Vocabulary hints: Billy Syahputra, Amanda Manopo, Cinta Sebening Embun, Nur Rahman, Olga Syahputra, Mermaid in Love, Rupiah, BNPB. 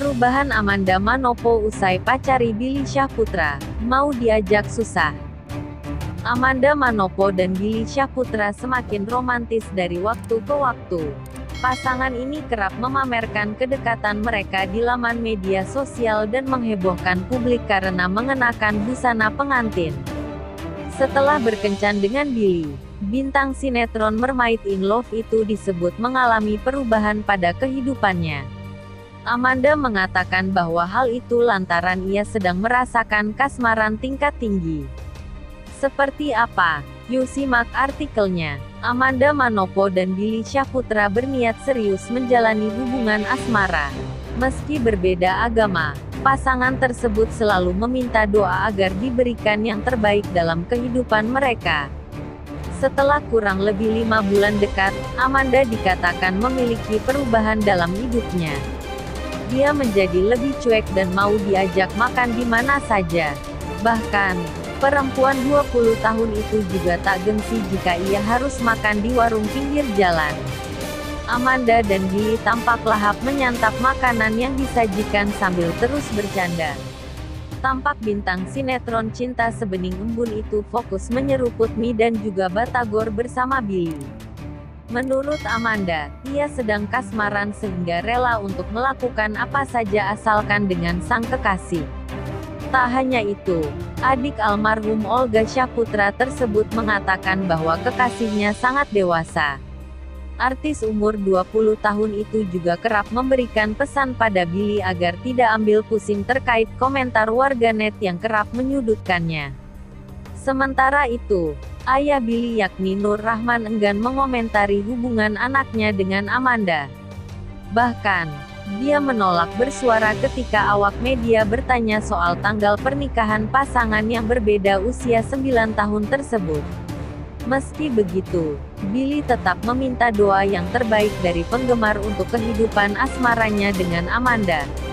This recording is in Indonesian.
Perubahan Amanda Manopo usai pacari Billy Syahputra, mau diajak susah. Amanda Manopo dan Billy Syahputra semakin romantis dari waktu ke waktu. Pasangan ini kerap memamerkan kedekatan mereka di laman media sosial dan menghebohkan publik karena mengenakan busana pengantin. Setelah berkencan dengan Billy, bintang sinetron Mermaid in Love itu disebut mengalami perubahan pada kehidupannya. Amanda mengatakan bahwa hal itu lantaran ia sedang merasakan kasmaran tingkat tinggi. Seperti apa? Yuk simak artikelnya. Amanda Manopo dan Billy Syahputra berniat serius menjalani hubungan asmara. Meski berbeda agama, pasangan tersebut selalu meminta doa agar diberikan yang terbaik dalam kehidupan mereka. Setelah kurang lebih 5 bulan dekat, Amanda dikatakan memiliki perubahan dalam hidupnya. Dia menjadi lebih cuek dan mau diajak makan di mana saja. Bahkan, perempuan 20 tahun itu juga tak gengsi jika ia harus makan di warung pinggir jalan. Amanda dan Billy tampak lahap menyantap makanan yang disajikan sambil terus bercanda. Tampak bintang sinetron Cinta Sebening Embun itu fokus menyeruput mie dan juga batagor bersama Billy. Menurut Amanda, ia sedang kasmaran sehingga rela untuk melakukan apa saja asalkan dengan sang kekasih. Tak hanya itu, adik almarhum Olga Syahputra tersebut mengatakan bahwa kekasihnya sangat dewasa. Artis umur 20 tahun itu juga kerap memberikan pesan pada Billy agar tidak ambil pusing terkait komentar warganet yang kerap menyudutkannya. Sementara itu, ayah Billy yakni Nur Rahman enggan mengomentari hubungan anaknya dengan Amanda. Bahkan, dia menolak bersuara ketika awak media bertanya soal tanggal pernikahan pasangan yang berbeda usia 9 tahun tersebut. Meski begitu, Billy tetap meminta doa yang terbaik dari penggemar untuk kehidupan asmaranya dengan Amanda.